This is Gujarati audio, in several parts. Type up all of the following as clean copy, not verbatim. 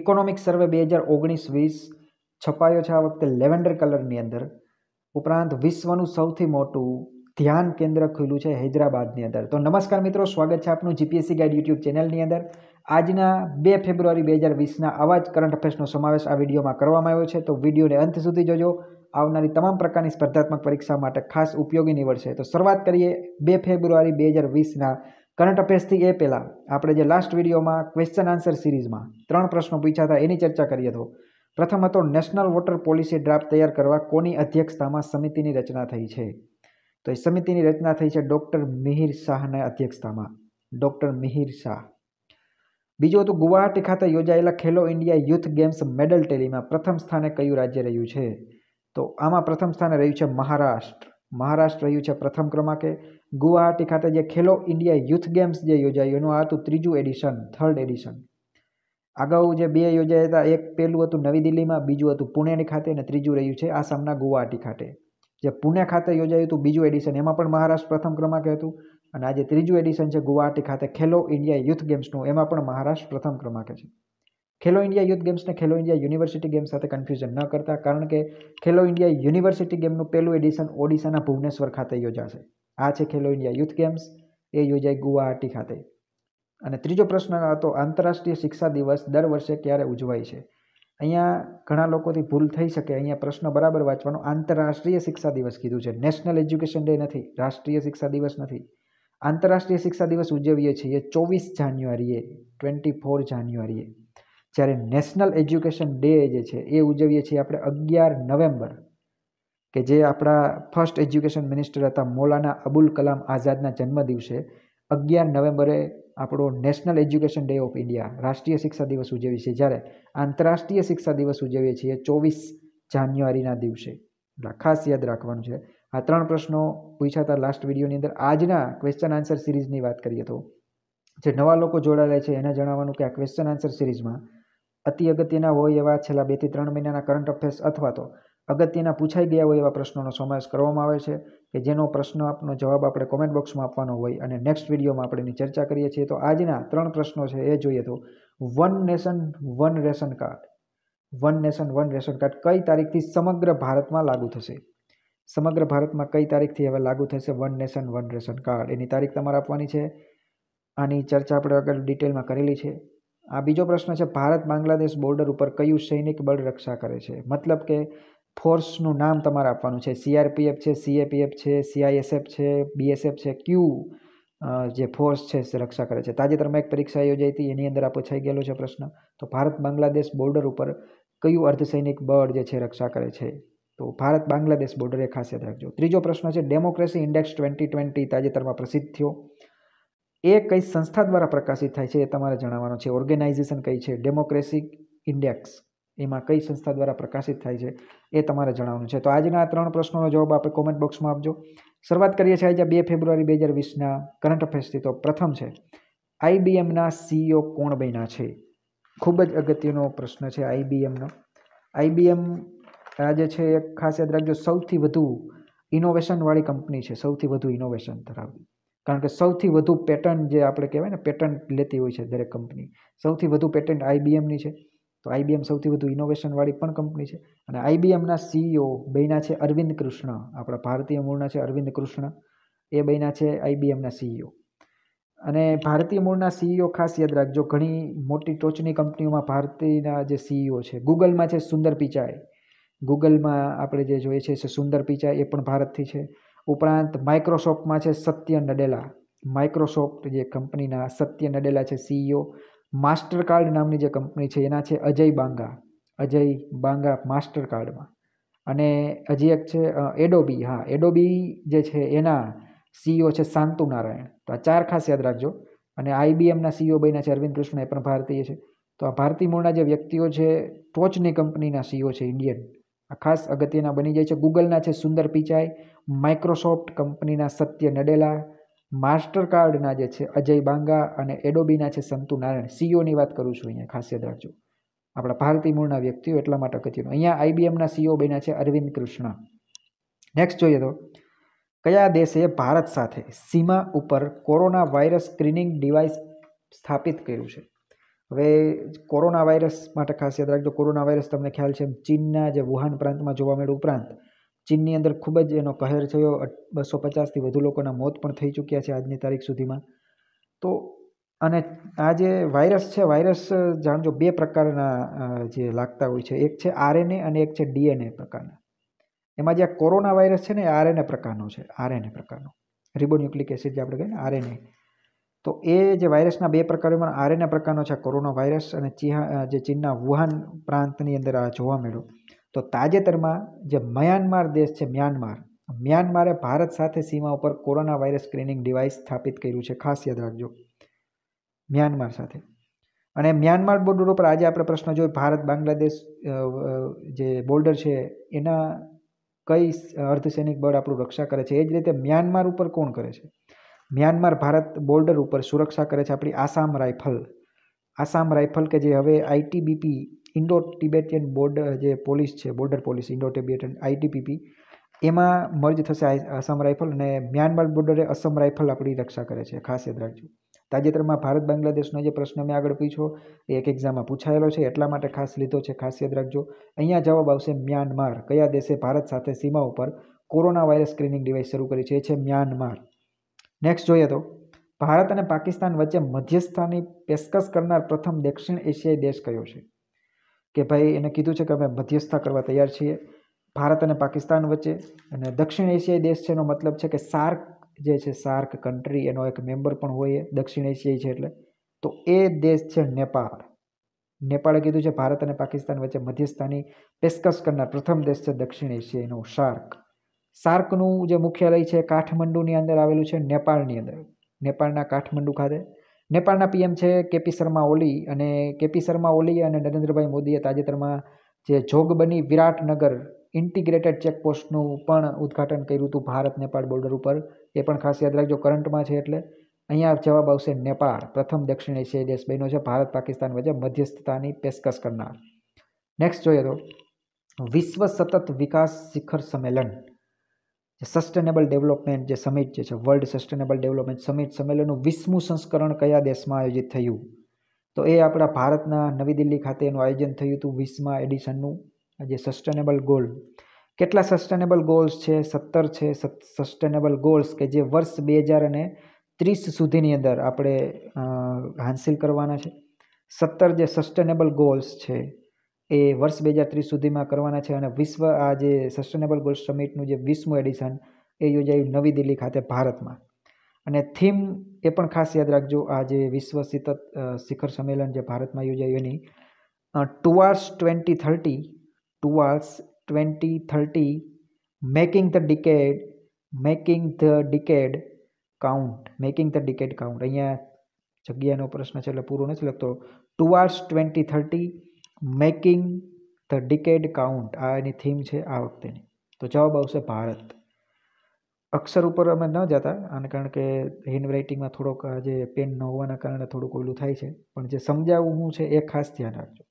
ઇકોનોમિક સર્વે 2019-20 છપાયો છે આ વખતે લેવેન્ડર કલરની અંદર. ઉપરાંત વિશ્વનું સૌથી મોટું ધ્યાન કેન્દ્ર ખુલ્યું છે હૈદરાબાદની અંદર. તો નમસ્કાર મિત્રો, સ્વાગત છે આપનું જીપીએસસી ગાઈડ યુટ્યુબ ચેનલની અંદર. આજના 2 ફેબ્રુઆરી 2020ના આવા જ કરંટ અફેર્સનો સમાવેશ આ વિડીયોમાં કરવામાં આવ્યો છે, તો વિડીયોને અંત સુધી જોજો. આવનારી તમામ પ્રકારની સ્પર્ધાત્મક પરીક્ષા માટે ખાસ ઉપયોગી નીવડશે. તો શરૂઆત કરીએ 2 ફેબ્રુઆરી 2020ના કરંટ અફેર્સથી. એ પહેલાં આપણે જે લાસ્ટ વિડીયોમાં ક્વેશ્ચન આન્સર સિરીઝમાં 3 પ્રશ્નો પૂછાતા એની ચર્ચા કરીએ. તો પ્રથમ હતો નેશનલ વોટર પોલિસી ડ્રાફ્ટ તૈયાર કરવા કોની અધ્યક્ષતામાં સમિતિની રચના થઈ છે? તો એ સમિતિની રચના થઈ છે ડૉક્ટર મિહિર શાહના અધ્યક્ષતામાં. ડૉક્ટર મિહિર શાહ. બીજું હતું ગુવાહાટી ખાતે યોજાયેલા Khelo India youth games medal ટેલીમાં પ્રથમ સ્થાને કયું રાજ્ય રહ્યું છે? તો આમાં પ્રથમ સ્થાને રહ્યું છે મહારાષ્ટ્ર. મહારાષ્ટ્ર રહ્યું છે પ્રથમ ક્રમાંકે. ગુવાહાટી ખાતે જે ખેલો ઇન્ડિયા યુથ ગેમ્સ જે યોજાયું એનું આ હતું ત્રીજું એડિશન, થર્ડ એડિશન. અગાઉ જે બે યોજાયા હતા, એક પહેલું હતું નવી દિલ્હીમાં, બીજું હતું પુણેની ખાતે, અને ત્રીજું રહ્યું છે આસામના ગુવાહાટી ખાતે. જે પુણે ખાતે યોજાયું હતું બીજું એડિશન, એમાં પણ મહારાષ્ટ્ર પ્રથમ ક્રમાંકે હતું, અને આજે ત્રીજું એડિશન છે ગુવાહાટી ખાતે ખેલો ઇન્ડિયા યુથ ગેમ્સનું, એમાં પણ મહારાષ્ટ્ર પ્રથમ ક્રમાંકે છે. ખેલો ઇન્ડિયા યુથ ગેમ્સને ખેલો ઇન્ડિયા યુનિવર્સિટી ગેમ્સ સાથે કન્ફ્યુઝન ન કરતા, કારણ કે ખેલો ઇન્ડિયા યુનિવર્સિટી ગેમનું પહેલું એડિશન ઓડિશાના ભુવનેશ્વર ખાતે યોજાશે. આ છે ખેલો ઇન્ડિયા યુથ ગેમ્સ, એ યોજાઈ ગુવાહાટી ખાતે. અને ત્રીજો પ્રશ્ન હતો આંતરરાષ્ટ્રીય શિક્ષા દિવસ દર વર્ષે ક્યારે ઉજવાય છે? અહીંયા ઘણા લોકોથી ભૂલ થઈ શકે, અહીંયા પ્રશ્ન બરાબર વાંચવાનો. આંતરરાષ્ટ્રીય શિક્ષા દિવસ કીધું છે, નેશનલ એજ્યુકેશન ડે નથી, રાષ્ટ્રીય શિક્ષા દિવસ નથી. આંતરરાષ્ટ્રીય શિક્ષા દિવસ ઉજવીએ છીએ 24 જાન્યુઆરીએ, 24 જાન્યુઆરીએ. જ્યારે નેશનલ એજ્યુકેશન ડે જે છે એ ઉજવીએ છીએ આપણે 11 નવેમ્બર, કે જે આપણા ફર્સ્ટ એજ્યુકેશન મિનિસ્ટર હતા મૌલાના અબુલ કલામ આઝાદના જન્મદિવસે 11 નવેમ્બરે આપણો national education day of India, રાષ્ટ્રીય શિક્ષા દિવસ ઉજવીએ છીએ. જ્યારે આંતરરાષ્ટ્રીય શિક્ષા દિવસ ઉજવીએ છીએ 24 જાન્યુઆરીના દિવસે. એટલે ખાસ યાદ રાખવાનું છે. આ 3 પ્રશ્નો પૂછ્યા હતા લાસ્ટ વિડીયોની અંદર. આજના ક્વેશ્ચન આન્સર સિરીઝની વાત કરીએ તો જે નવા લોકો જોડાયેલા છે એને જણાવવાનું કે આ ક્વેશ્ચન આન્સર સિરીઝમાં અતિ અગત્યના હોય એવા છેલ્લા 2 થી 3 મહિનાના કરંટ અફેર્સ અથવા તો અગત્યના પૂછાઈ ગયા હોય એવા પ્રશ્નોનો સમાવેશ કરવામાં આવે છે, કે જેનો પ્રશ્ન આપનો જવાબ આપણે કોમેન્ટ બોક્સમાં આપવાનો હોય અને નેક્સ્ટ વિડીયોમાં આપણે એની ચર્ચા કરીએ છીએ. તો આજના 3 પ્રશ્નો છે એ જોઈએ તો one nation one ration card. One nation one ration card કઈ તારીખથી સમગ્ર ભારતમાં લાગુ થશે? સમગ્ર ભારતમાં કઈ તારીખથી હવે લાગુ થશે one nation one ration card? એની તારીખ તમારે આપવાની છે. આની ચર્ચા આપણે આગળ ડિટેલમાં કરેલી છે. આ બીજો પ્રશ્ન છે ભારત બાંગ્લાદેશ બોર્ડર ઉપર કયું સૈનિક બળ રક્ષા કરે છે? મતલબ કે ફોર્સનું નામ તમારે આપવાનું છે. સીઆરપીએફ છે, CAPF છે, CISF છે, BSF છે, ક્યુ જે ફોર્સ છે રક્ષા કરે છે. તાજેતરમાં એક પરીક્ષા યોજાઈ હતી એની અંદર આ પૂછાઈ ગયેલો છે પ્રશ્ન. તો ભારત બાંગ્લાદેશ બોર્ડર ઉપર કયું અર્ધસૈનિક બળ જે છે રક્ષા કરે છે? તો ભારત બાંગ્લાદેશ બોર્ડર એ ખાસ યાદ રાખજો. ત્રીજો પ્રશ્ન છે ડેમોક્રેસી ઇન્ડેક્સ 2020 તાજેતરમાં પ્રસિદ્ધ થયો, એ કઈ સંસ્થા દ્વારા પ્રકાશિત થાય છે એ તમારે જણાવવાનો છે. ઓર્ગેનાઇઝેશન કઈ છે? ડેમોક્રેસી ઇન્ડેક્સ એમાં કઈ સંસ્થા દ્વારા પ્રકાશિત થાય છે એ તમારે જણાવવાનું છે. તો આજના આ 3 પ્રશ્નોનો જવાબ આપણે કોમેન્ટ બોક્સમાં આપજો. શરૂઆત કરીએ છીએ આજે 2 ફેબ્રુઆરી 2020ના કરંટ અફેર્સથી. તો પ્રથમ છે IBMના CEO કોણ બન્યા છે? ખૂબ જ અગત્યનો પ્રશ્ન છે IBMનો. IBM આજે છે એક ખાસ યાદ રાખજો સૌથી વધુ ઇનોવેશનવાળી કંપની છે, સૌથી વધુ ઇનોવેશન ધરાવતી, કારણ કે સૌથી વધુ પેટન્ટ જે આપણે કહેવાય ને પેટન્ટ લેતી હોય છે દરેક કંપની, સૌથી વધુ પેટન્ટ IBMની છે. તો IBM સૌથી વધુ ઇનોવેશનવાળી પણ કંપની છે. અને IBMના CEO બન્યા છે અરવિંદ કૃષ્ણ, આપણા ભારતીય મૂળના છે અરવિંદ કૃષ્ણ, એ બન્યા છે IBMના CEO. અને ભારતીય મૂળના CEO ખાસ યાદ રાખજો, ઘણી મોટી ટોચની કંપનીઓમાં ભારતીયના જે CEO છે. ગૂગલમાં છે સુંદર પિચાઈ, ગૂગલમાં આપણે જે જોઈએ છે સુંદર પિચાઈ, એ પણ ભારતથી છે. ઉપરાંત માઇક્રોસોફ્ટમાં છે સત્ય નડેલા, માઇક્રોસોફ્ટ જે કંપનીના સત્ય નડેલા છે CEO. માસ્ટરકાર્ડ નામની જે કંપની છે એના છે અજય બાંગા, અજય બાંગા માસ્ટરકાર્ડમાં. અને હજી એક છે એડોબી, હા એડોબી જે છે એના CEO છે શાંતુ નારાયણ. તો આ 4 ખાસ યાદ રાખજો. અને IBMના CEO બન્યા છે અરવિંદ કૃષ્ણ, એ પણ ભારતીય છે. તો આ ભારતીય મૂળના જે વ્યક્તિઓ છે ટોચની કંપનીના CEO છે ઇન્ડિયન, આ ખાસ અગત્યના બની જાય છે. ગૂગલના છે સુંદર પિચાઈ, માઇક્રોસોફ્ટ કંપનીના સત્ય નડેલા, માસ્ટરકાર્ડના જે છે અજય બાંગા, અને એડોબીના છે સંતુ નારાયણ. CEOની વાત કરું છું અહીંયા, ખાસ યાદ રાખજો આપણા ભારતીય મૂળના વ્યક્તિઓ, એટલા માટે અગત્યનું. અહીંયા IBMના CEO બન્યા છે અરવિંદ કૃષ્ણ. નેક્સ્ટ જોઈએ તો કયા દેશે ભારત સાથે સીમા ઉપર કોરોના વાયરસ સ્ક્રીનિંગ ડિવાઇસ સ્થાપિત કર્યું છે? હવે કોરોના વાયરસ માટે ખાસ યાદ રાખજો, કોરોના વાયરસ તમને ખ્યાલ છે ચીનના જે વુહાન પ્રાંતમાં જોવા મળ્યું, ઉપરાંત ચીનની અંદર ખૂબ જ એનો કહેર થયો, 250થી વધુ લોકોના મોત પણ થઈ ચૂક્યા છે આજની તારીખ સુધીમાં. તો અને આ જે વાયરસ છે, વાયરસ જાણજો બે પ્રકારના જે લાગતા હોય છે, એક છે આરએનએ અને એક છે ડીએનએ પ્રકારના. એમાં જે કોરોના વાયરસ છે ને આરએનએ પ્રકારનો છે, આરએનએ પ્રકારનો રિબોન્યુક્લિક એસિડ જે આપણે કહીએ ને આરએનએ. તો એ જે વાયરસના બે પ્રકારોમાં આરએનએ પ્રકારનો છે કોરોના વાયરસ, અને જે ચીનના વુહાન પ્રાંતની અંદર આ જોવા મળ્યો. તો તાજેતરમાં જે મ્યાનમાર દેશ છે, મ્યાનમારે ભારત સાથે સીમા ઉપર કોરોના વાયરસ સ્ક્રીનિંગ ડિવાઇસ સ્થાપિત કર્યું છે, ખાસ યાદ રાખજો મ્યાનમાર સાથે. અને મ્યાનમાર બોર્ડર ઉપર આજે આપણે પ્રશ્ન જોયો, ભારત બાંગ્લાદેશ જે બોર્ડર છે એના કઈ અર્ધસૈનિક બળ આપણું રક્ષા કરે છે, એ જ રીતે મ્યાનમાર ઉપર કોણ કરે છે? મ્યાનમાર ભારત બોર્ડર ઉપર સુરક્ષા કરે છે આપણી આસામ રાઇફલ કે જે હવે આઈટીબીપી ઇન્ડો ટિબેટિયન બોર્ડર જે પોલીસ છે, border police Indo Tibetan ITBP, એમાં મર્જ થશે આસામ રાઇફલ. અને મ્યાનમાર બોર્ડરે અસમ રાઇફલ આપણી રક્ષા કરે છે, ખાસ યાદ રાખજો. તાજેતરમાં ભારત બાંગ્લાદેશનો જે પ્રશ્ન મેં આગળ પૂછ્યો એ એક એક્ઝામમાં પૂછાયેલો છે, એટલા માટે ખાસ લીધો છે, ખાસ યાદ રાખજો. અહીંયા જવાબ આવશે મ્યાનમાર. કયા દેશે ભારત સાથે સીમા ઉપર કોરોના વાયરસ સ્ક્રીનિંગ ડિવાઇસ શરૂ કરી છે? એ છે મ્યાનમાર. નેક્સ્ટ જોઈએ તો ભારત અને પાકિસ્તાન વચ્ચે મધ્યસ્થાની પેશકશ કરનાર પ્રથમ દક્ષિણ એશિયાઈ દેશ કયો છે? કે ભાઈ એને કીધું છે કે અમે મધ્યસ્થા કરવા તૈયાર છીએ ભારત અને પાકિસ્તાન વચ્ચે, અને દક્ષિણ એશિયાઈ દેશ છે એનો મતલબ છે કે સાર્ક જે છે, સાર્ક કન્ટ્રી એનો એક મેમ્બર પણ હોય, દક્ષિણ એશિયાઈ છે એટલે. તો એ દેશ છે નેપાળ. નેપાળે કીધું છે ભારત અને પાકિસ્તાન વચ્ચે મધ્યસ્થાની પેશકશ કરનાર પ્રથમ દેશ છે દક્ષિણ એશિયાઈનો સાર્ક. સાર્કનું જે મુખ્યાલય છે કાઠમંડુની અંદર આવેલું છે, નેપાળની અંદર, નેપાળના કાઠમંડુ ખાતે. નેપાળના પીએમ છે કેપી શર્મા ઓલી અને નરેન્દ્રભાઈ મોદીએ તાજેતરમાં જે જોગબની વિરાટનગર ઇન્ટિગ્રેટેડ ચેકપોસ્ટનું પણ ઉદ્ઘાટન કર્યું હતું ભારત નેપાળ બોર્ડર ઉપર, એ પણ ખાસ યાદ રાખજો, કરંટમાં છે એટલે. અહીંયા જવાબ આવશે નેપાળ પ્રથમ દક્ષિણ એશિયાઈ દેશ બન્યો છે ભારત પાકિસ્તાન વચ્ચે મધ્યસ્થતાની પેશકશ કરનાર. નેક્સ્ટ જોઈએ તો વિશ્વ સતત વિકાસ શિખર સંમેલન, સસ્ટેનેબલ ડેવલપમેન્ટ જે સમિટ જે છે, વર્લ્ડ સસ્ટેનેબલ ડેવલપમેન્ટ સંમેલનનું 20મું સંસ્કરણ કયા દેશમાં આયોજિત થયું? તો એ આપણા ભારતના નવી દિલ્હી ખાતે એનું આયોજન થયું હતું, 20મા એડિશનનું. જે સસ્ટેનેબલ ગોલ, કેટલા સસ્ટેનેબલ ગોલ્સ છે? 17 છે સસ્ટેનેબલ ગોલ્સ કે જે વર્ષ 2030 સુધીની અંદર આપણે હાંસિલ કરવાના છે. 17 જે સસ્ટેનેબલ ગોલ્સ છે એ વર્ષ 2030 સુધીમાં કરવાના છે. અને વિશ્વ આ જે સસ્ટેનેબલ ગોલ સમિટનું જે 20મું એડિશન એ યોજાયું નવી દિલ્હી ખાતે ભારતમાં. અને થીમ એ પણ ખાસ યાદ રાખજો, આ જે વિશ્વ શિખર સંમેલન જે ભારતમાં યોજાયું એની towards 2030 making the decade count. અહીંયા જગ્યાનો પ્રશ્ન છે એટલે પૂરો નથી લખતો. Towards 2030 making the decade count, આ એની થીમ છે આ વખતેની. તો જવાબ આવશે ભારત. અક્ષર ઉપર અમે ન જતા, અને કારણ કે હેન્ડ રાઇટિંગમાં થોડોક જે પેન ન હોવાના કારણે થોડુંક ઓલું થાય છે, પણ જે સમજાવવું હું છે એ ખાસ ધ્યાન રાખજો,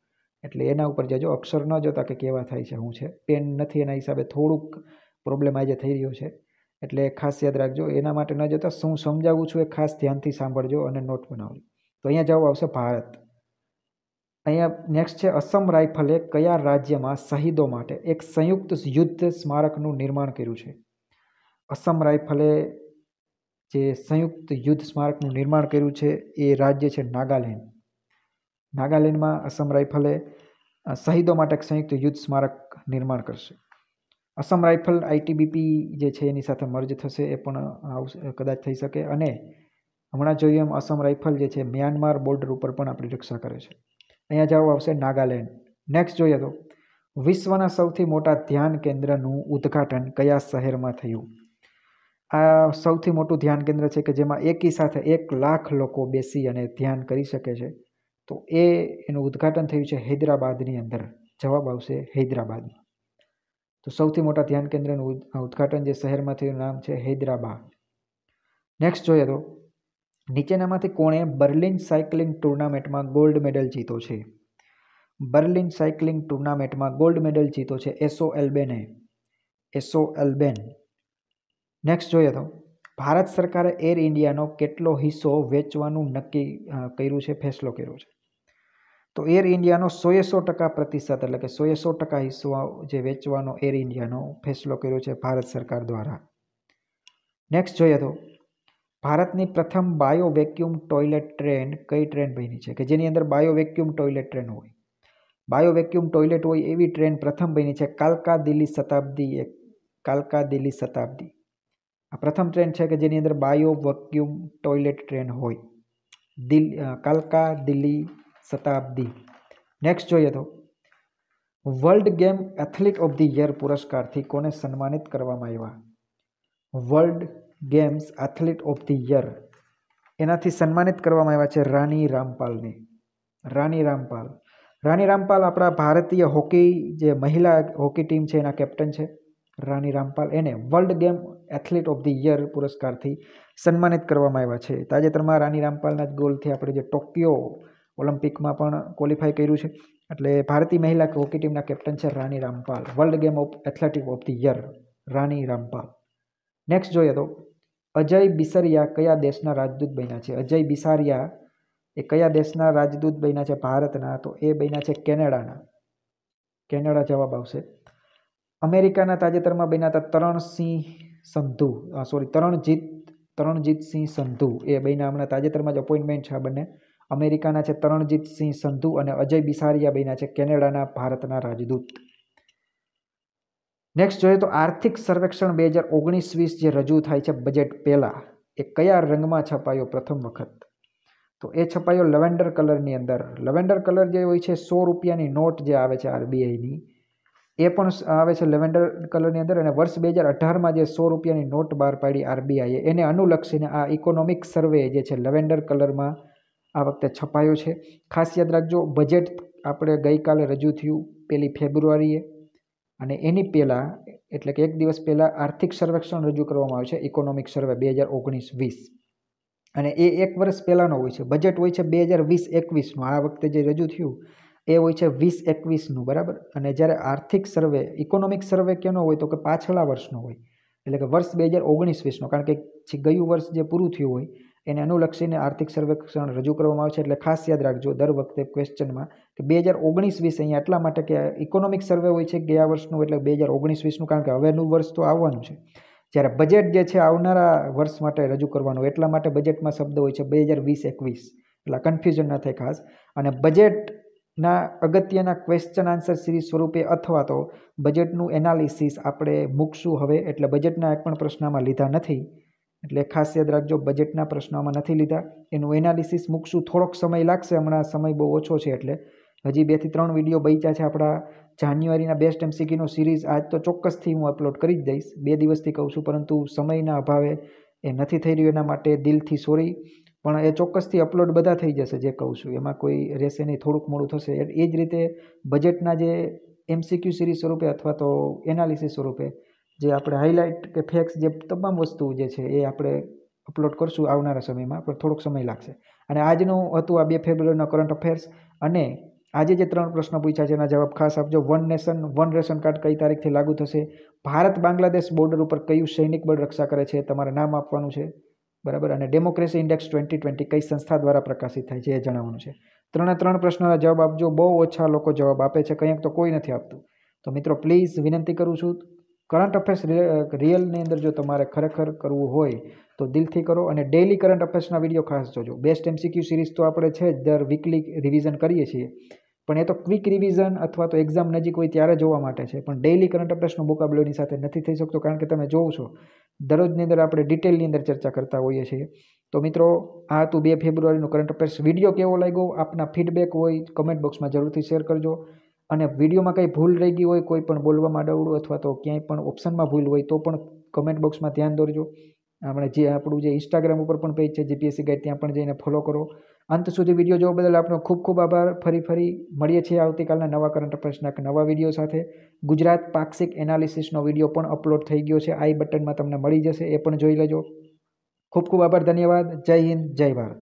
એટલે એના ઉપર જજો, અક્ષર ન જોતા કે કેવા થાય છે હું છે, પેન નથી એના હિસાબે થોડુંક પ્રોબ્લેમ આજે થઈ રહ્યો છે, એટલે ખાસ યાદ રાખજો. એના માટે ન જતા શું સમજાવું છું એ ખાસ ધ્યાનથી સાંભળજો અને નોટ બનાવજો. તો અહીંયા જવાબ આવશે ભારત. અહીંયા નેક્સ્ટ છે અસમ રાઇફલે કયા રાજ્યમાં શહીદો માટે એક સંયુક્ત યુદ્ધ સ્મારકનું નિર્માણ કર્યું છે? અસમ રાઇફલે જે સંયુક્ત યુદ્ધ સ્મારકનું નિર્માણ કર્યું છે એ રાજ્ય છે નાગાલેન્ડ. નાગાલેન્ડમાં અસમ રાઇફલે શહીદો માટે એક સંયુક્ત યુદ્ધ સ્મારક નિર્માણ કરશે. અસમ રાઇફલ આઈટીબીપી જે છે એની સાથે મર્જ થશે, એ પણ કદાચ થઈ શકે. અને હમણાં જોઈએ એમ અસમ રાઇફલ જે છે મ્યાનમાર બોર્ડર ઉપર પણ આપણી રક્ષા કરે છે. અહીંયા જવાબ આવશે નાગાલેન્ડ. નેક્સ્ટ જોઈએ તો વિશ્વના સૌથી મોટા ધ્યાન કેન્દ્રનું ઉદ્ઘાટન કયા શહેરમાં થયું? આ સૌથી મોટું ધ્યાન કેન્દ્ર છે કે જેમાં એકી સાથે 1,00,000 લોકો બેસી અને ધ્યાન કરી શકે છે. તો એનું ઉદ્ઘાટન થયું છે હૈદરાબાદની અંદર, જવાબ આવશે હૈદરાબાદમાં. તો સૌથી મોટા ધ્યાન કેન્દ્રનું ઉદ્ઘાટન જે શહેરમાં થયું નામ છે હૈદરાબાદ. નેક્સ્ટ જોઈએ તો નીચેનામાંથી કોણે બર્લિન સાયકલિંગ ટુર્નામેન્ટમાં ગોલ્ડ મેડલ જીતો છે? બર્લિન સાયકલિંગ ટુર્નામેન્ટમાં ગોલ્ડ મેડલ જીતો છે એસો એલ્બેન. નેક્સ્ટ જોઈએ તો ભારત સરકારે એર ઇન્ડિયાનો કેટલો હિસ્સો વેચવાનું નક્કી કર્યું છે, ફેસલો કર્યો છે? તો એર ઇન્ડિયાનો 100% એટલે કે 100% હિસ્સો જે વેચવાનો એર ઇન્ડિયાનો ફેસલો કર્યો છે ભારત સરકાર દ્વારા. નેક્સ્ટ જોઈએ તો ભારતની પ્રથમ બાયો વેક્યુમ ટોયલેટ ટ્રેન કઈ ટ્રેન બની છે કે જેની અંદર બાયો વેક્યુમ ટોયલેટ ટ્રેન હોય, બાયો વેક્યુમ ટોયલેટ હોય એવી ટ્રેન પ્રથમ બની છે કાલકા દિલ્હી શતાબ્દી, એક કાલકા દિલ્હી શતાબ્દી આ પ્રથમ ટ્રેન છે કે જેની અંદર બાયો વેક્યુમ ટોયલેટ ટ્રેન હોય, કાલકા દિલ્હી શતાબ્દી. નેક્સ્ટ જોઈએ તો world game athlete of the year પુરસ્કારથી કોને સન્માનિત કરવામાં આવ્યા? World games athlete of the year એનાથી સન્માનિત કરવામાં આવ્યા છે રાની રામપાલને. રાની રામપાલ આપણા ભારતીય હોકી જે મહિલા હોકી ટીમ છે એના કેપ્ટન છે રાની રામપાલ, એને world game athlete of the year પુરસ્કારથી સન્માનિત કરવામાં આવ્યા છે. તાજેતરમાં રાની રામપાલના જ ગોલથી આપણે જે ટોક્યો ઓલિમ્પિકમાં પણ ક્વોલિફાય કર્યું છે, એટલે ભારતીય મહિલા હોકી ટીમના કેપ્ટન છે Rani Rampal. World game of athletic of the year Rani Rampal. Next જોઈએ તો અજય બિસારિયા કયા દેશના રાજદૂત બન્યા છે? અજય બિસારિયા એ કયા દેશના રાજદૂત બન્યા છે ભારતના? તો એ બન્યા છે કેનેડાના. કેનેડા જવાબ આવશે. અમેરિકાના તાજેતરમાં બન્યા હતા તરણજીત સિંહ સંધુ, એ બન્યા હમણાં તાજેતરમાં જ અપોઇન્ટમેન્ટ છે. આ બંને અમેરિકાના છે તરણજીતસિંહ સંધુ અને અજય બિસારિયા બન્યા છે કેનેડાના ભારતના રાજદૂત. નેક્સ્ટ જોઈએ તો આર્થિક સર્વેક્ષણ 2019-20 જે રજૂ થાય છે બજેટ પહેલાં, એ કયા રંગમાં છપાયો પ્રથમ વખત? તો એ છપાયો લવેન્ડર કલરની અંદર. લવેન્ડર કલર જે હોય છે 100 રૂપિયાની નોટ જે આવે છે આરબીઆઈની, એ પણ આવે છે લવેન્ડર કલરની અંદર. અને વર્ષ 2018માં જે 100 રૂપિયાની નોટ બહાર પાડી આરબીઆઈએ, એને અનુલક્ષીને આ ઇકોનોમિક સર્વે જે છે લવેન્ડર કલરમાં આ વખતે છપાયો છે. ખાસ યાદ રાખજો, બજેટ આપણે ગઈકાલે રજૂ થયું 1 ફેબ્રુઆરીએ, અને એની પહેલાં એટલે કે 1 દિવસ પહેલાં આર્થિક સર્વેક્ષણ રજૂ કરવામાં આવ્યું છે ઇકોનોમિક સર્વે 2019-20, અને એ 1 વર્ષ પહેલાંનો હોય છે. બજેટ હોય છે 2020-21નું, આ વખતે જે રજૂ થયું એ હોય છે 2021નું, બરાબર. અને જ્યારે આર્થિક સર્વે ઇકોનોમિક સર્વે કેનો હોય તો કે પાછલા વર્ષનો હોય, એટલે કે વર્ષ 2019-20નો, કારણ કે ગયું વર્ષ જે પૂરું થયું હોય એને અનુલક્ષીને આર્થિક સર્વેક્ષણ રજૂ કરવામાં આવે છે. એટલે ખાસ યાદ રાખજો દર વખતે ક્વેશ્ચનમાં કે 2019-20 અહીંયા એટલા માટે કે ઇકોનોમિક સર્વે હોય છે ગયા વર્ષનું, એટલે 2019-20નું, કારણ કે હવેનું વર્ષ તો આવવાનું છે. જ્યારે બજેટ જે છે આવનારા વર્ષ માટે રજૂ કરવાનું, એટલા માટે બજેટમાં શબ્દ હોય છે 2020-21, એટલે કન્ફ્યુઝન ન થાય ખાસ. અને બજેટના અગત્યના ક્વેશ્ચન આન્સર સિરીઝ સ્વરૂપે અથવા તો બજેટનું એનાલિસિસ આપણે મૂકશું હવે, એટલે બજેટના એક પણ પ્રશ્નમાં લીધા નથી, એટલે ખાસ યાદ રાખજો બજેટના પ્રશ્નોમાં નથી લીધા, એનું એનાલિસિસ મૂકશું. થોડોક સમય લાગશે, હમણાં સમય બહુ ઓછો છે, એટલે હજી 2 થી 3 વિડીયો બચ્યા છે આપણા જાન્યુઆરીના બેસ્ટ એમસીક્યુનો સિરીઝ. આજ તો ચોક્કસથી હું અપલોડ કરી જ દઈશ, 2 દિવસથી કહું છું, પરંતુ સમયના અભાવે એ નથી થઈ રહ્યું, એના માટે દિલથી સોરી. પણ એ ચોક્કસથી અપલોડ બધા થઈ જશે જે કહું છું, એમાં કોઈ રહેશે નહીં, થોડુંક મોડું થશે. એ જ રીતે બજેટના જે એમસીક્યુ સિરીઝ સ્વરૂપે અથવા તો એનાલિસિસ સ્વરૂપે જે આપણે હાઇલાઇટ કે ફેક્સ જે તમામ વસ્તુ જે છે એ આપણે અપલોડ કરશું આવનારા સમયમાં, પણ થોડોક સમય લાગશે. અને આજનું હતું આ 2 ફેબ્રુઆરીના કરંટ અફેર્સ, અને આજે જે 3 પ્રશ્નો પૂછ્યા છે એના જવાબ ખાસ આપજો. One nation one ration card કઈ તારીખથી લાગુ થશે? ભારત બાંગ્લાદેશ બોર્ડર ઉપર કયું સૈનિક બળ રક્ષા કરે છે? તમારે નામ આપવાનું છે, બરાબર. અને ડેમોક્રેસી ઇન્ડેક્સ 2020 કઈ સંસ્થા દ્વારા પ્રકાશિત થાય છે એ જણાવવાનું છે. 3 પ્રશ્નોના જવાબ આપજો. બહુ ઓછા લોકો જવાબ આપે છે, કંઈક તો કોઈ નથી આપતું. તો મિત્રો પ્લીઝ વિનંતી કરું છું, કરંટ અફેર્સ રિયલની અંદર જો તમારે ખરેખર કરવું હોય તો દિલથી કરો, અને ડેઇલી કરંટ અફેર્સના વિડીયો ખાસ જોજો. બેસ્ટ એમસીક્યુ સિરીઝ તો આપણે છે જ, દર વીકલી રિવિઝન કરીએ છીએ, પણ એ તો ક્વિક રિવિઝન અથવા તો એક્ઝામ નજીક હોય ત્યારે જોવા માટે છે. પણ ડેઇલી કરંટ અફેર્સનો મુકાબલો એની સાથે નથી થઈ શકતો, કારણ કે તમે જોવો છો દરરોજની અંદર આપણે ડિટેલની અંદર ચર્ચા કરતા હોઈએ છીએ. તો મિત્રો આ હતું 2 ફેબ્રુઆરીનું કરંટ અફેર્સ. વિડીયો કેવો લાગ્યો? આપના ફીડબેક હોય કમેન્ટ બોક્સમાં જરૂરથી શેર કરજો. અને વિડીયોમાં કંઈ ભૂલ રહી ગઈ હોય, કોઈ પણ બોલવામાં અડાવડું અથવા તો ક્યાંય પણ ઓપ્શનમાં ભૂલ હોય તો પણ કમેન્ટ બોક્સમાં ધ્યાન દોરજો. આપણે જે આપણું જે ઇન્સ્ટાગ્રામ ઉપર પણ પેજ છે જીપીએસસી ગાઈડ, ત્યાં પણ જઈને ફોલો કરો. અંત સુધી વિડીયો જોવા બદલ આપનો ખૂબ ખૂબ આભાર. ફરી મળીએ છીએ આવતીકાલના નવા કરંટ અફેર્સના નવા વિડીયો સાથે. ગુજરાત પાક્ષિક એનાલિસિસનો વિડીયો પણ અપલોડ થઈ ગયો છે, આઈ બટનમાં તમને મળી જશે, એ પણ જોઈ લેજો. ખૂબ ખૂબ આભાર, ધન્યવાદ. જય હિન્દ, જય ભારત.